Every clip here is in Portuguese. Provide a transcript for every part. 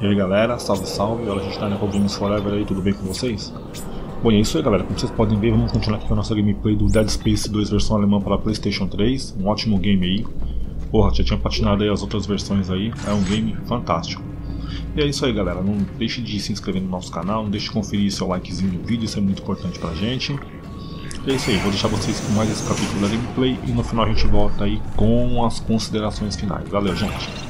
E aí galera, salve salve, agora a gente tá na Games Forever aí, tudo bem com vocês? Bom, é isso aí galera, como vocês podem ver, vamos continuar aqui com a nossa gameplay do Dead Space 2 versão alemã para Playstation 3, um ótimo game aí. Porra, já tinha patinado aí as outras versões aí, é um game fantástico. E é isso aí galera, não deixe de se inscrever no nosso canal, não deixe de conferir seu likezinho no vídeo, isso é muito importante pra gente. E é isso aí, vou deixar vocês com mais esse capítulo da gameplay e no final a gente volta aí com as considerações finais. Valeu gente!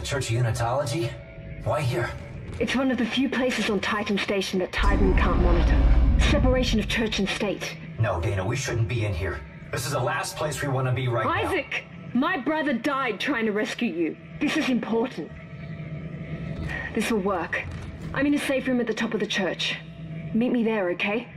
the Church of Unitology? Why here? It's one of the few places on Titan Station that Titan can't monitor. Separation of church and state. No, Dana, we shouldn't be in here. This is the last place we want to be right now. Isaac! My brother died trying to rescue you. This is important. This will work. I'm in a safe room at the top of the church. Meet me there, okay?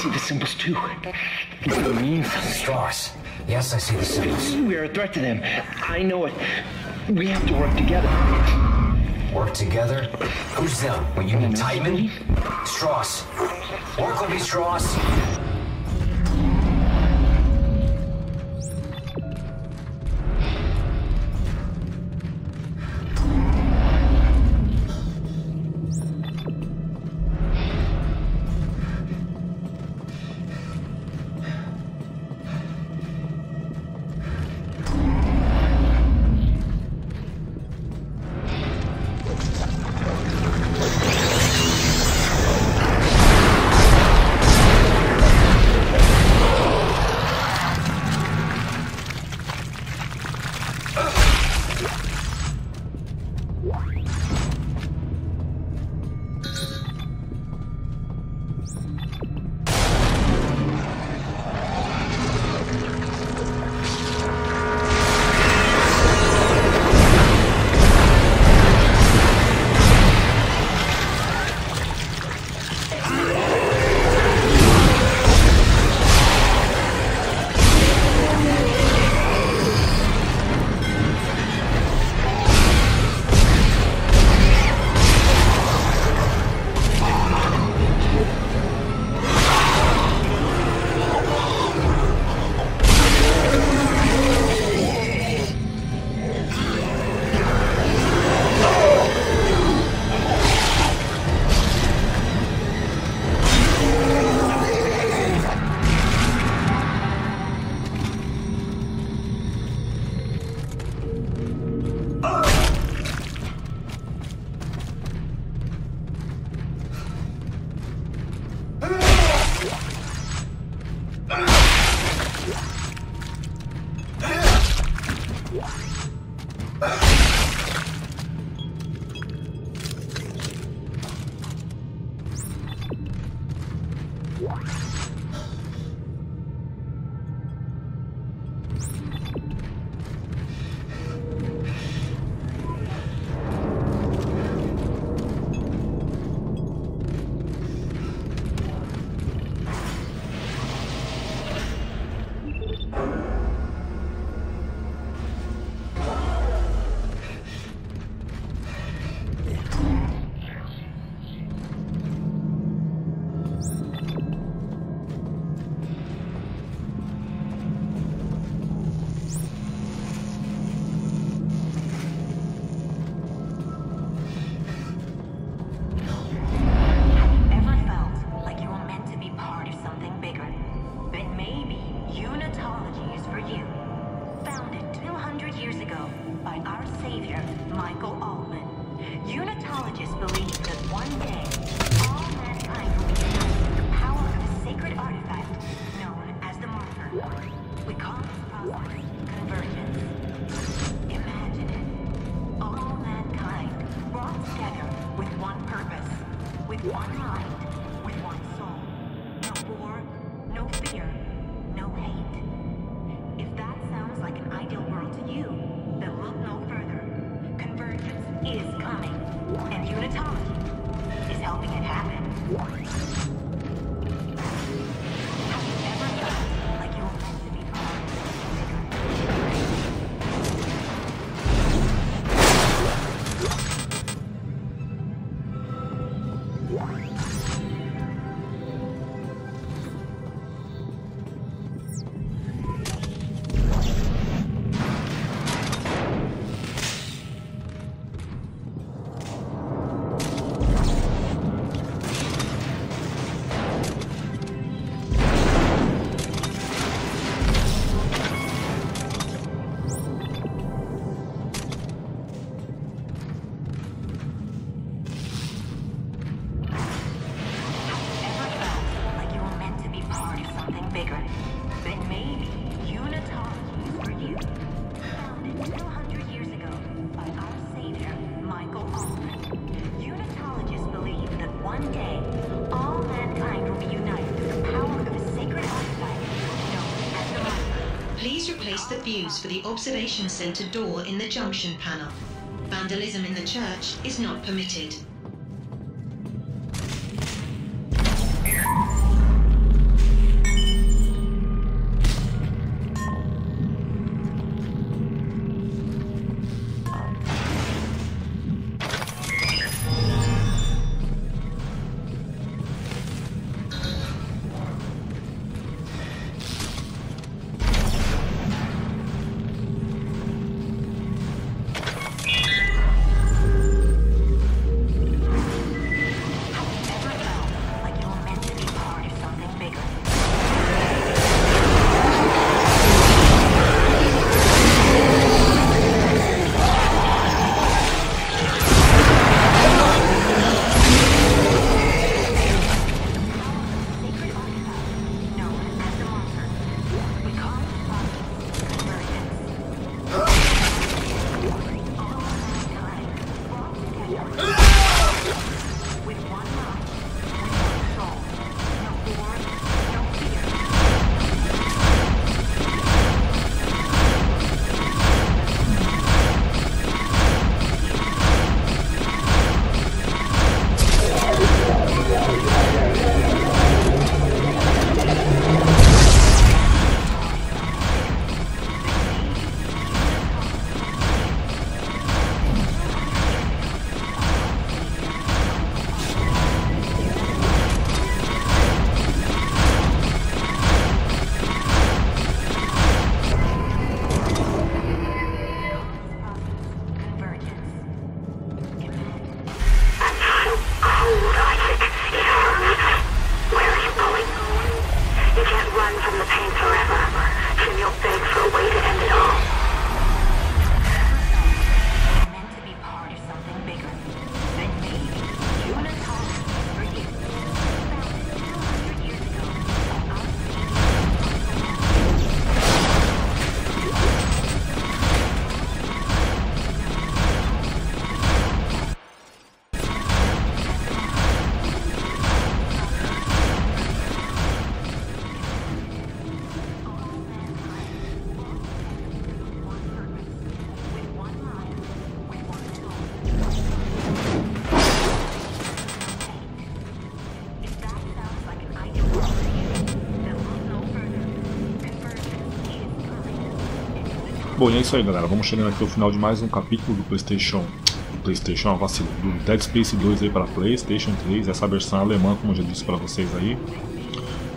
See the symbols too. What do you mean? Stars. Yes, I see the symbols. We are a threat to them. I know it. We have to work together. Work together? Who's them? When you mean Titan? Strauss. Work will be Strauss. by our savior, Michael Altman. Unitologists believe that one day, all mankind will be united with the power of a sacred artifact known as the Marker. We call this process convergence. Imagine it. All mankind brought together with one purpose, with one mind, with one soul. No war, no fear, no hate. If that sounds like an ideal world to you, then look no further. Convergence is coming, and Unitology is helping it happen. Have you ever felt like you were meant to be part of something bigger? The views for the observation center door in the junction panel. Vandalism in the church is not permitted. Bom, e é isso aí, galera, vamos chegando aqui ao final de mais um capítulo do do Dead Space 2 aí para PlayStation 3, essa versão alemã, como eu já disse para vocês aí.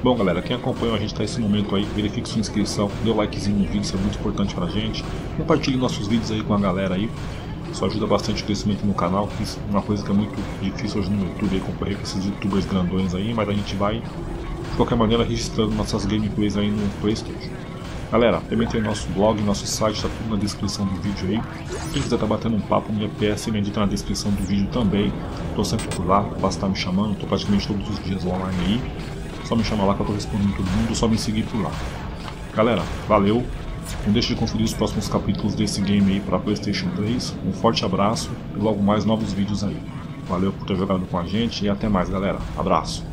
Bom, galera, quem acompanhou a gente até esse momento aí, verifique sua inscrição, dê o likezinho no vídeo, isso é muito importante pra gente. Compartilhe nossos vídeos aí com a galera aí, isso ajuda bastante o crescimento no canal, que é uma coisa que é muito difícil hoje no YouTube aí, concorrer com esses youtubers grandões aí, mas a gente vai, de qualquer maneira, registrando nossas gameplays aí no PlayStation. Galera, também tem o nosso blog, nosso site, está tudo na descrição do vídeo aí. Quem quiser tá batendo um papo, minha PS me edita na descrição do vídeo também. Tô sempre por lá, basta estar me chamando, tô praticamente todos os dias online aí. Só me chama lá que eu tô respondendo todo mundo, só me seguir por lá. Galera, valeu. Não deixe de conferir os próximos capítulos desse game aí para PlayStation 3. Um forte abraço e logo mais novos vídeos aí. Valeu por ter jogado com a gente e até mais, galera. Abraço.